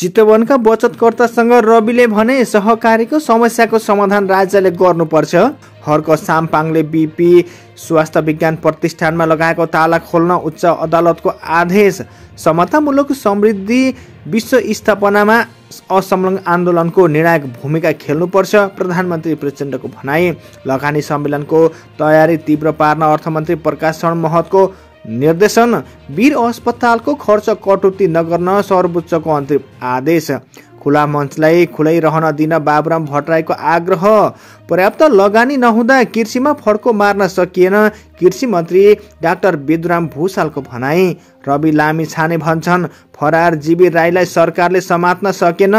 चितवनका बचतकर्तासँग रविले भने सहकारीको समस्याको समाधान राज्यले गर्नुपर्छ। हर्क साम्पाङले बीपी स्वास्थ्य विज्ञान प्रतिष्ठानमा लगाएको ताला खोल्न उच्च अदालतको आदेश। समतामूलक समृद्धि विश्व स्थापनामा असंलग्न आन्दोलनको निर्णायक भूमिका खेल्नुपर्छ प्रधानमन्त्री प्रचण्डको भनाई। लगानी सम्मेलनको तयारी तीव्र पार्न अर्थमन्त्री प्रकाश शरण महतको निर्देशन। वीर अस्पतालको खर्च कटौती नगर्न सर्वोच्चको अन्तिम आदेश। खुला मञ्चलाई खुलै रहन दिन बाबुराम भट्टराईको आग्रह। पर्याप्त लगानी नहुँदा कृषिमा फड्को मार्न सकिएन कृषि मन्त्री डाक्टर बेदराम भुसालको भनाई। रवि लामिछाने भन्छन् फरार जीवी राईलाई सरकारले समात्न सकेन,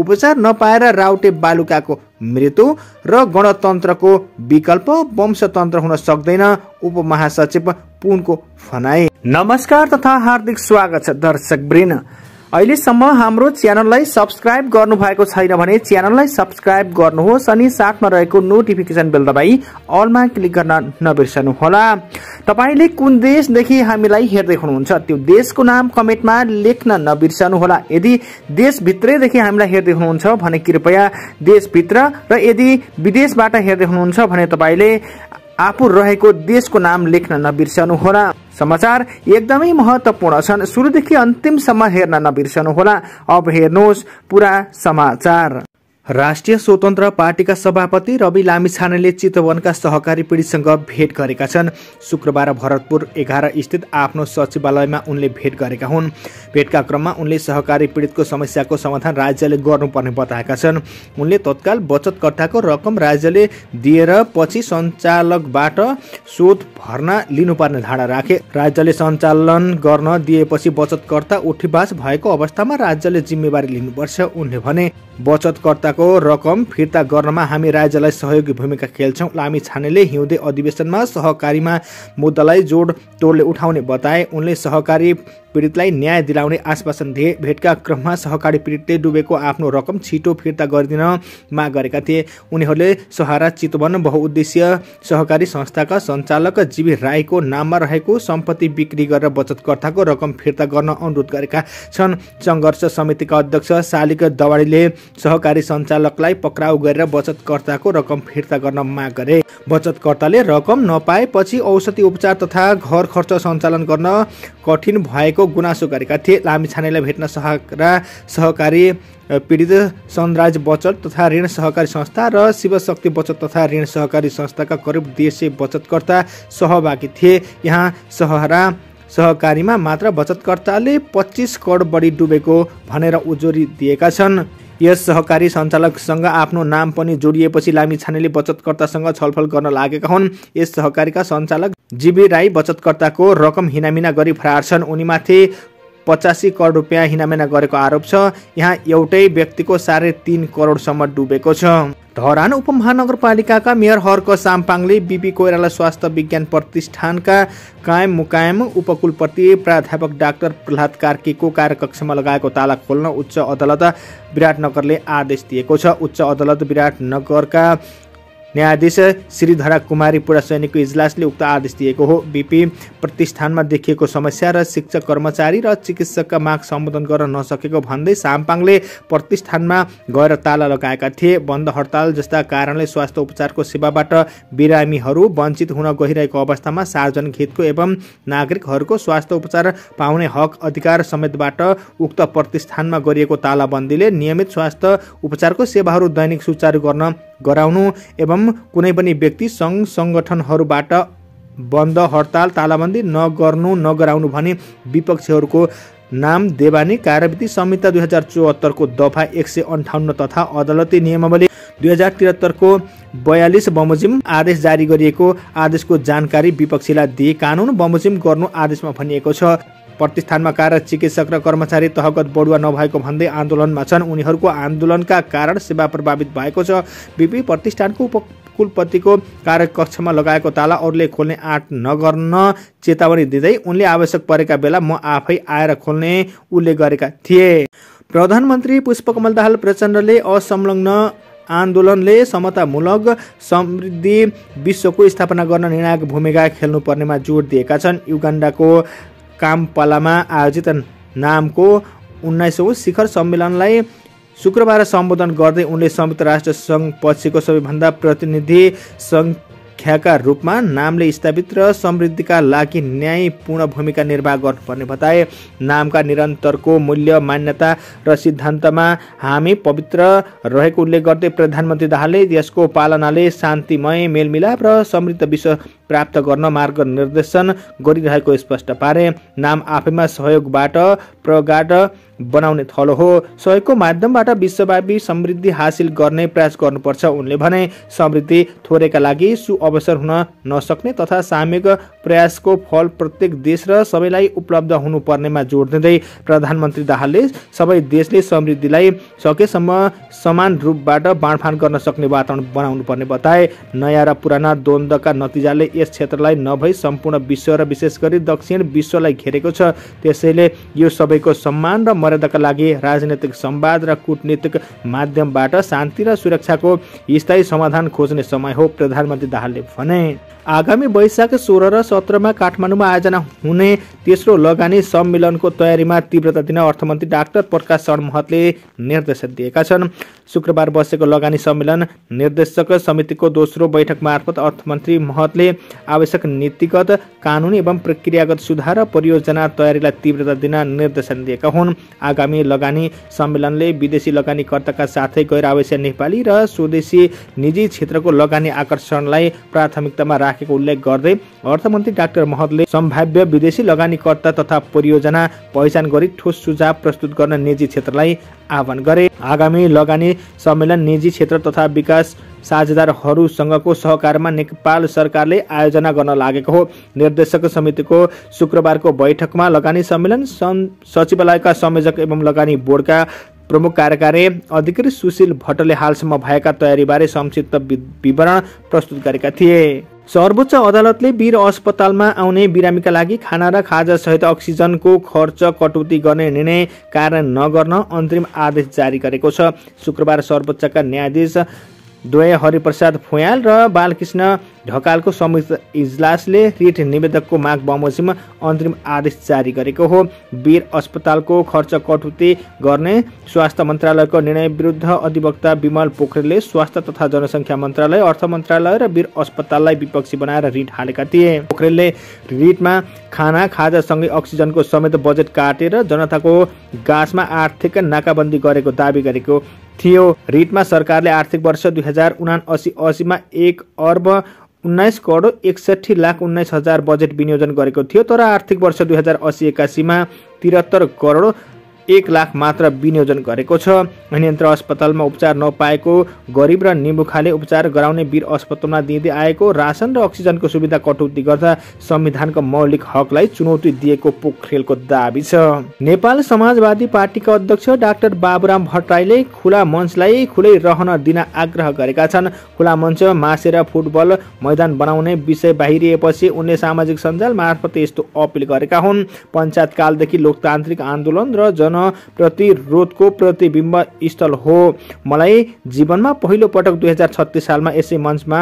उपचार नपाएर राउटे बालुकाको मृत्यु र गणतन्त्रको विकल्प वंशतन्त्र हुन सक्दैन उपमहासचिव पुनको भनाई। नमस्कार तथा हार्दिक स्वागत छ दर्शकवृन्द। अहिलेसम्म हाम्रो च्यानललाई सब्स्क्राइब गर्नु भएको छैन भने च्यानललाई सब्स्क्राइब गर्नुहोस् अनि साथमा रहेको नोटिफिकेसन बेल दबाई अलमा क्लिक गर्न नबिर्सनु होला। तपाईले कुन देशदेखि हामीलाई हेर्दै हुनुहुन्छ त्यो देशको नाम कमेन्टमा लेख्न नबिर्सनु होला। यदि देशभित्रैदेखि हामीलाई हेर्दै हुनुहुन्छ भने कृपया देशभित्र र यदि विदेशबाट हेर्दै हुनुहुन्छ भने तपाईले आफू रहेको देशको नाम लेख्न नबिर्सनु होला। समाचार एकदमै महत्त्वपूर्ण छन्, सुरुदेखि अन्तिमसम्म हेर्न नबिर्सनु होला। अब हेर्नुहोस् पुरा समाचार। राष्ट्रिय स्वतन्त्र पार्टीका सभापति रवि लामिछानेले चितवनका सहकारी पीडितसँग भेट गरेका छन्। शुक्रबार भरतपुर 11 स्थित आफ्नो सचिवालयमा उनले भेट गरेका हुन्। भेटका क्रममा उनले सहकारी पीडितको समस्याको समाधान राज्यले गर्नुपर्ने बताएका छन्। उनले तत्काल बचतकर्ताको रकम राज्यले दिएर पछि सञ्चालकबाट शोध भर्ना लिनुपर्ने धारणा राखे। राज्यले सञ्चालन गर्न दिएपछि बचतकर्ता उठीबाज भएको अवस्थामा राज्यले जिम्मेवारी लिनुपर्छ। उनले भने बचतकर्ताको रकम फिर्ता गर्नमा हामी राज्यलाई सहयोगी भूमिका खेल्छौं। लामिछानेले हिउँदे अधिवेशनमा सहकारीमा मुद्दालाई जोड तोडले उठाउने बताए। उनले सहकारी पीडितलाई न्याय दिलाउने आश्वासन दिए। भेटका क्रममा सहकारी पीडितले डुबेको आफ्नो रकम छिटो फिर्ता गरिदिन माग गरेका थिए। उनीहरूले सहारा चितवन बहुउद्देश्य सहकारी संस्थाका सञ्चालक जीवी राईको नाममा रहेको सम्पत्ति बिक्री गरेर बचतकर्ताको रकम फिर्ता गर्न अनुरोध गरेका छन्। सङ्घर्ष समितिका अध्यक्ष शालिक दवाडीले सहकारी सञ्चालकलाई पक्राउ गरेर बचतकर्ताको रकम फिर्ता गर्न माग गरे। बचतकर्ताले रकम नपाएपछि औषधि उपचार तथा घर खर्च सञ्चालन गर्न कठिन भएको गुनासो गरेका थिए। लामिछानेलाई भेट्न सहकारी पीडित सनराज बचत तथा ऋण सहकारी संस्था र शिवशक्ति बचत तथा ऋण सहकारी संस्थाका करिब 150 बचतकर्ता सहभागी थिए। यहाँ सहरा सहकारीमा मात्र बचतकर्ताले 25 करोड बढी डुबेको भनेर उजुरी दिएका छन्। यस सहकारी सञ्चालकसँग आफ्नो नाम पनि जोडिएपछि लामिछानेले बचतकर्तासँग छलफल गर्न लागेका हुन्। यस सहकारीका सञ्चालक जीवी राई बचतकर्ताको रकम हिनामिना गरी फरार छन्। उनीमाथि 85 करोड रुपियाँ हिनामिना गरेको आरोप छ। यहाँ एउटै व्यक्तिको 3.5 करोडसम्म डुबेको छ। धरान उपमहानगरपालिकाका मेयर हर्क साम्पाङले बीपी कोइराला स्वास्थ्य विज्ञान प्रतिष्ठानका कायम मुकायम उपकुलपति प्राध्यापक डाक्टर प्रहलाद कार्कीको कार्यकक्षमा लगाएको ताला खोल्न उच्च अदालत विराटनगरले आदेश दिएको छ। उच्च अदालत विराटनगरका न्यायाधीश श्रीधरा कुमारी पुरा सैनिकको इजलासले उक्त आदेश दिएको हो। बीपी प्रतिष्ठानमा देखिएको समस्या र शिक्षक कर्मचारी र चिकित्सकका माग सम्बोधन गर्न नसकेको भन्दै साम्पाङले प्रतिष्ठानमा गएर ताला लगाएका थिए। बन्द हडताल जस्ता कारणले स्वास्थ्य उपचारको सेवाबाट बिरामीहरू वञ्चित हुन गइरहेको अवस्थामा सार्वजनिक हितको एवं नागरिकहरूको स्वास्थ्य उपचार पाउने हक अधिकार समेतबाट उक्त प्रतिष्ठानमा गरिएको तालाबन्दीले नियमित स्वास्थ्य उपचारको सेवाहरू दैनिक सुचारू गर्न गराउनु एवं कुनै पनि व्यक्ति सङ्घ सङ्गठनहरूबाट बन्द हडताल तालाबन्दी नगर्नु नगराउनु भनी विपक्षीहरूको नाम देवानी कार्यविधि संहिता 2074 को दफा 158 तथा अदालती नियमावली 2073 को 42 बमोजिम आदेश जारी गरिएको आदेशको जानकारी विपक्षीलाई दिए कानुन बमोजिम गर्नु आदेशमा भनिएको छ। प्रतिष्ठानमा कार्यरत चिकित्सक र कर्मचारी तहगत बढुवा नभएको भन्दै आन्दोलनमा छन्। उनीहरूको आन्दोलनका कारण सेवा प्रभावित भएको छ। बीपी प्रतिष्ठानको उपकुलपतिको कार्यकक्षमा लगाएको ताला अरूले खोल्ने आँट नगर्न चेतावनी दिँदै उनले आवश्यक परेका बेला म आफै आएर खोल्ने उल्लेख गरेका थिए। प्रधानमन्त्री पुष्पकमल दाहाल प्रचण्डले असंलग्न आन्दोलनले समतामूलक समृद्धि विश्वको स्थापना गर्न निर्णायक भूमिका खेल्नुपर्नेमा जोड दिएका छन्। युगान्डाको कामपालामा आयोजित नामको उन्नाइसौँ शिखर सम्मेलनलाई शुक्रबार सम्बोधन गर्दै उनले संयुक्त राष्ट्र संघ पछिको सबैभन्दा प्रतिनिधि सङ्ख्याका रूपमा नामले स्थापित र समृद्धिका लागि न्यायपूर्ण भूमिका निर्वाह गर्नुपर्ने बताए। नामका निरन्तरको मूल्य, मान्यता र सिद्धान्तमा हामी पवित्र रहेको उल्लेख गर्दै प्रधानमन्त्री दाहालले यसको पालनाले शान्तिमय मेलमिलाप र समृद्ध विश्व प्राप्त गर्न मार्ग निर्देशन गरिरहेको स्पष्ट पारे। नाम आफैमा सहयोगबाट प्रगाढ बनाउने थलो हो, सहयोगको माध्यमबाट विश्वव्यापी समृद्धि हासिल गर्ने प्रयास गर्नुपर्छ उनले भने। समृद्धि थोरैका लागि सुअवसर हुन नसक्ने तथा सामूहिक प्रयासको फल प्रत्येक देश र सबैलाई उपलब्ध हुनुपर्नेमा जोड दिँदै प्रधानमन्त्री दाहालले सबै देशले समृद्धिलाई सकेसम्म समान रूपबाट बाँडफाँड गर्न सक्ने वातावरण बनाउनुपर्ने बताए। नयाँ र पुराना द्वन्द्वका नतिजाले यस क्षेत्रलाई नभई सम्पूर्ण विश्व र विशेष गरी दक्षिण विश्वलाई घेरेको छ, त्यसैले यो सबैको सम्मान र मर्यादाका लागि राजनीतिक संवाद र कूटनीतिक माध्यमबाट शान्ति र सुरक्षाको स्थायी समाधान खोज्ने समय हो प्रधानमन्त्री दाहालले भने। आगामी वैशाख 16 र 17 मा काठमाडौँमा आयोजना हुने तेस्रो लगानी सम्मेलनको तयारीमा तीव्रता दिन अर्थमन्त्री डाक्टर प्रकाश शरण महतले निर्देशन दिएका छन्। शुक्रबार बसेको लगानी सम्मेलन निर्देशक समितिको दोस्रो बैठक मार्फत अर्थमन्त्री महतले आवश्यक नीतिगत, कानुनी एवं प्रक्रियागत सुधार र परियोजना तयारीलाई तीव्रता दिन निर्देशन दिएका हुन्। आगामी लगानी सम्मेलनले विदेशी लगानीकर्ताका साथै गैरआवासीय नेपाली र स्वदेशी निजी क्षेत्रको लगानी आकर्षणलाई प्राथमिकतामा राखेको उल्लेख गर्दै अर्थमन्त्री डाक्टर महतले सम्भाव्य विदेशी लगानीकर्ता तथा परियोजना पहिचान गरी ठोस सुझाव प्रस्तुत गर्न निजी क्षेत्रलाई आह्वान गरे। आगामी लगानी सम्मेलन निजी क्षेत्र तथा विकास साझेदारहरूसँगको सहकारमा नेपाल सरकारले आयोजना गर्न लागेको हो। निर्देशक समितिको शुक्रबारको बैठकमा लगानी सम्मेलन सचिवालयका संयोजक एवं लगानी बोर्डका प्रमुख कार्यकारी अधिकारी सुशील भट्टले हालसम्म भएका तयारीबारे संक्षिप्त विवरण प्रस्तुत गरेका थिए। सर्वोच्च अदालतले वीर अस्पतालमा आउने बिरामीका लागि खाना र खाजा सहित अक्सिजनको खर्च कटौती गर्ने निर्णय कार्य नगर्न अन्तरिम आदेश जारी गरेको छ। शुक्रबार सर्वोच्चका न्यायाधीश द्वय हरिप्रसाद फुयाल र बालकृष्ण ढोकालको संयुक्त इजलासले रिट निवेदकको माग बमोजिम अन्तरिम आदेश जारी गरेको हो। वीर अस्पतालको खर्च कटौती गर्ने स्वास्थ्य मन्त्रालयको निर्णय विरुद्ध अधिवक्ता विमल पोखरेलले स्वास्थ्य तथा जनसङ्ख्या मन्त्रालय, अर्थ मन्त्रालय र वीर अस्पताललाई विपक्षी बनाएर रिट हालेका थिए। पोखरेलले रिटमा खाना खाजासँगै अक्सिजनको समेत बजेट काटेर जनताको गाँसमा आर्थिक नाकाबन्दी गरेको दावी गरेको थियो। रिटमा सरकारले आर्थिक वर्ष 2079-80 मा 1,19,61,19,000 बजेट विनियोजन गरेको थियो, तर आर्थिक वर्ष 2080-81 मा 73,01,00,000 मात्र विनियोजन गरेको छ। अन्यन्त्र अस्पतालमा उपचार नपाएको गरिब र निमुखाले उपचार गराउने वीर अस्पतालमा दिँदै आएको रासन र अक्सिजनको सुविधा कटौती गर्दा संविधानको मौलिक हकलाई चुनौती दिएको पोखरेलको दाबी छ। नेपाल समाजवादी पार्टीका अध्यक्ष डाक्टर बाबुराम भट्टराईले खुला मञ्चलाई खुलै रहन दिन आग्रह गरेका छन्। खुला मञ्च मासेर फुटबल मैदान बनाउने विषय बाहिरिएपछि उनले सामाजिक सञ्जाल मार्फत यस्तो अपिल गरेका हुन्। पञ्चायतकालदेखि लोकतान्त्रिक आन्दोलन र प्रतिरोधको प्रतिबिम्ब स्थल हो। मलाई जीवनमा पहिलो पटक 2036 सालमा यसै मञ्चमा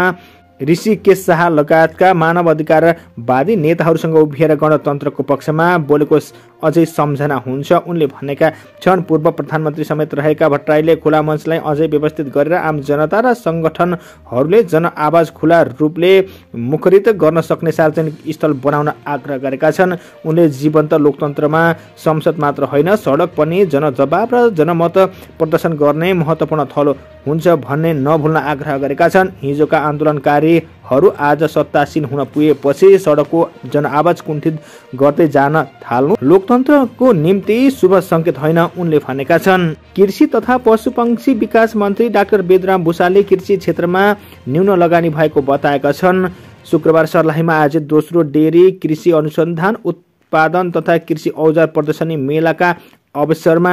ऋषिकेश शाह लगायतका मानव अधिकारवादी नेताहरूसँग उभिएर गणतन्त्रको पक्षमा बोलेको अझै सम्झना हुन्छ उनले भनेका क्षण। पूर्व प्रधानमन्त्री समेत रहेका भट्टराईले खुला मञ्चलाई अझै व्यवस्थित गरेर आम जनता र सङ्गठनहरूले जनआवाज खुला रूपले मुखरित गर्न सक्ने सार्वजनिक स्थल बनाउन आग्रह गरेका छन्। उनले जीवन्त लोकतन्त्रमा संसद मात्र होइन, सडक पनि जनजवाब र जनमत प्रदर्शन गर्ने महत्त्वपूर्ण थलो हुन्छ भन्ने नभुल्न आग्रह गरेका छन्। हिजोका आन्दोलनकारीहरू आज सत्तासीन हुन पुगेपछि सडकको जनआवाज कुण्ठित गर्दै जान थाल्नु लोकतन्त्रको निम्ति शुभ संकेत होइन उनले भनेका छन्। कृषि तथा पशुपक्षी विकास मन्त्री डाक्टर बेदराम भुषाले कृषि क्षेत्रमा न्यून लगानी भएको बताएका छन्। शुक्रबार सर्लाहीमा आयोजित दोस्रो डेरी कृषि अनुसन्धान उत्पादन तथा कृषि औजार प्रदर्शनी मेलाका अवसरमा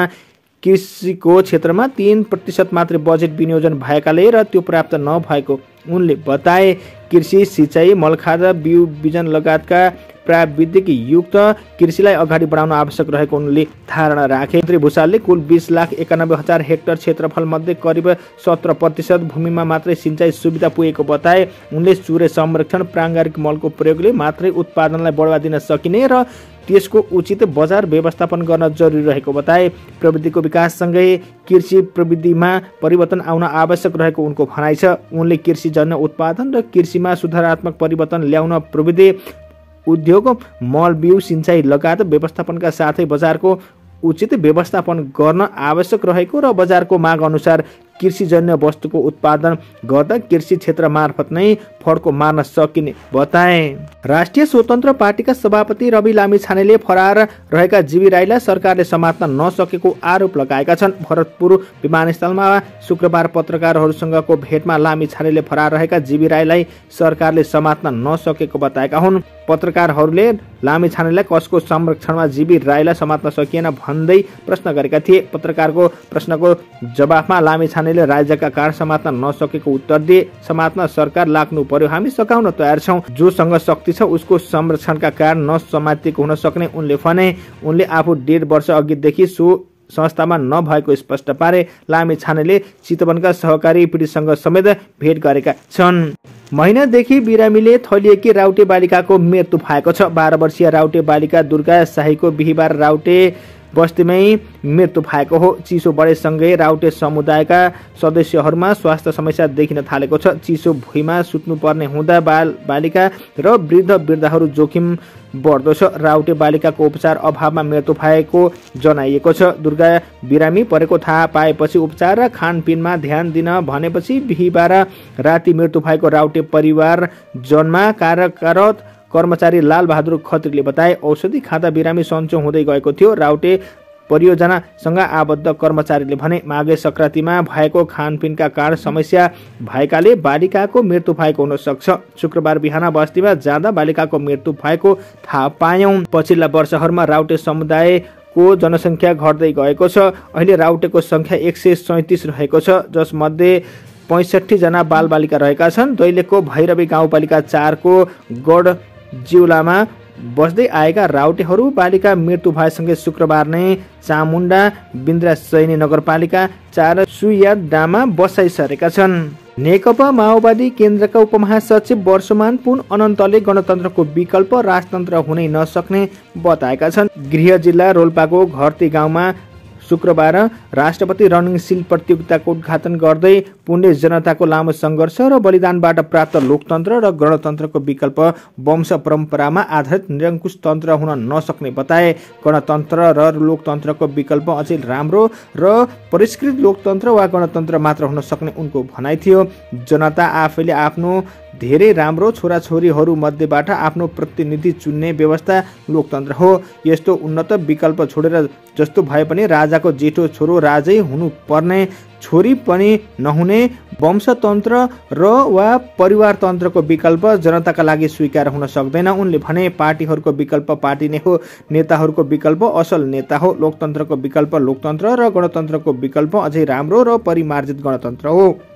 कृषिको क्षेत्रमा 3% मात्र बजेट विनियोजन भएकाले र त्यो प्राप्त नभएको उनले बताए। कृषि, सिँचाइ, मलखादा, बिउ बिजन लगायतका प्राविधिक युक्त कृषिलाई अगाडि बढाउन आवश्यक रहेको उनले धारणा राखे। मन्त्री भूषालले कुल 20,91,000 हेक्टर क्षेत्रफल मध्ये करिब 17% भूमिमा मात्रै सिंचाई सुविधा पुगेको बताए। उनले चुरे संरक्षण प्राङ्गारिक मलको प्रयोगले मात्रै उत्पादनलाई बढावा दिन सकिने र त्यसको उचित बजार व्यवस्थापन गर्न जरुरी रहेको बताए। प्रविधिको विकाससँगै कृषि प्रविधिमा परिवर्तन आउन आवश्यक रहेको उनको भनाइ छ। उनले कृषिजन्य उत्पादन र कृषिमा सुधारात्मक परिवर्तन ल्याउन प्रविधि उद्योग मल बिउ सिंचाई लगायत व्यवस्थापनका साथै बजारको उचित व्यवस्थापन गर्न आवश्यक रहेको र बजारको माग अनुसार कृषिजन्य वस्तुको उत्पादन गर्दा कृषि क्षेत्र मार्फत नै फड्को मार्न सकिने बताए। राष्ट्रिय स्वतन्त्र पार्टीका सभापति रवि लामिछानेले फरार रहेका जीवी राईलाई सरकारले समात्न नसकेको आरोप लगाएका छन्। भरतपुर विमानस्थलमा शुक्रबार पत्रकारहरूसँगको भेटमा लामिछानेले फरार रहेका जीवी राईलाई सरकारले समात्न नसकेको बताएका हुन्। पत्रकारहरूले लामिछानेलाई कसको संरक्षणमा जीवी राईलाई समात्न सकिएन भन्दै प्रश्न गरेका थिए। पत्रकारको प्रश्नको जवाफमा लामिछानेले राज्यका कार समात्न नसकेको उत्तर दिए। समात्न सरकार लाग्नु पर्यो, हामी सकाउन तयार छौँ, जोसँग शक्ति छ उसको संरक्षणका कारण नसमातिएको हुन सक्ने उनले भने। उनले आफू 1.5 वर्ष अघिदेखि सो संस्थामा नभएको स्पष्ट पारे। लामिछानेले चितवनका सहकारी पीडितसँग समेत भेट गरेका छन्। महिनादेखि बिरामीले थलिएकी राउटे बालिकाको मृत्यु भएको छ। 12 वर्षीय राउटे बालिका दुर्गा शाहीको बिहीबार राउटे बस्तीमै मृत्यु भएको हो। चिसो बढेसँगै राउटे समुदायका सदस्यहरूमा स्वास्थ्य समस्या देखिन थालेको छ। चिसो भुइँमा सुत्नुपर्ने हुँदा बालिका र वृद्ध वृद्धाहरू जोखिम बढ्दो छ। राउटे बालिकाको उपचार अभावमा मृत्यु भएको जनाइएको छ। दुर्गा बिरामी परेको थाहा पाएपछि उपचार र खानपिनमा ध्यान दिन भनेपछि बिहीबार राति मृत्यु भएको राउटे परिवार जनमा कार्यरत कर्मचारी लाल बहादुर खत्रीले बताए। औषधि खाँदा बिरामी सन्चो हुँदै गएको थियो। राउटे परियोजनासँग आबद्ध कर्मचारीले भने माघे संक्रान्तिमा भएको खानपिनका कारण समस्या भएकाले बालिकाको मृत्यु भएको हुन सक्छ। शुक्रबार बिहान बस्तीमा जाँदा बालिकाको मृत्यु भएको थाहा पायौं। पछिल्ला वर्षहरूमा राउटे समुदाय को जनसङ्ख्या घट्दै गएको छ। अहिले राउटेको संख्या 137 रहेको छ, जसमध्ये 65 जना बालबालिका रहेका छन्। दैलेखको भैरवी गाउँपालिका 4 को गढ जिउलामा बस्दै आएका राउटेहरू बालिका मृत्यु भएसँगै शुक्रबार नै चामुण्डा बिन्द्रासैनी नगरपालिका 4 सुयाडामा बसाइ सरेका छन्। नेकपा माओवादी केन्द्रका उपमहासचिव वर्षमान पुन अनन्तले गणतन्त्रको विकल्प राजतन्त्र हुनै नसक्ने बताएका छन्। गृह जिल्ला रोल्पाको घरती गाउँमा शुक्रबार राष्ट्रपति रणनीतिशील प्रतियोगिताको उद्घाटन गर्दै पुनले जनताको लामो सङ्घर्ष र बलिदानबाट प्राप्त लोकतन्त्र र गणतन्त्रको विकल्प वंश परम्परामा आधारित निरङ्कुश तन्त्र हुन नसक्ने बताए। गणतन्त्र र लोकतन्त्रको विकल्प अझै राम्रो र परिष्कृत लोकतन्त्र वा गणतन्त्र मात्र हुन सक्ने उनको भनाइ थियो। जनता आफैले आफ्नो धेरै राम्रो छोराछोरीहरू मध्येबाट आफ्नो प्रतिनिधि चुन्ने व्यवस्था लोकतन्त्र हो। यस्तो उन्नत विकल्प छोडेर जस्तो भए पनि राजाको जेठो छोरो राजै हुनुपर्ने, छोरी पनि नहुने वंशतन्त्र र वा परिवारतन्त्रको विकल्प जनताका लागि स्वीकार हुन सक्दैन। उनले भने पार्टीहरूको विकल्प पार्टी नै हो, नेताहरूको विकल्प असल नेता हो, लोकतन्त्रको विकल्प लोकतन्त्र र गणतन्त्रको विकल्प अझै राम्रो र परिमार्जित गणतन्त्र हो।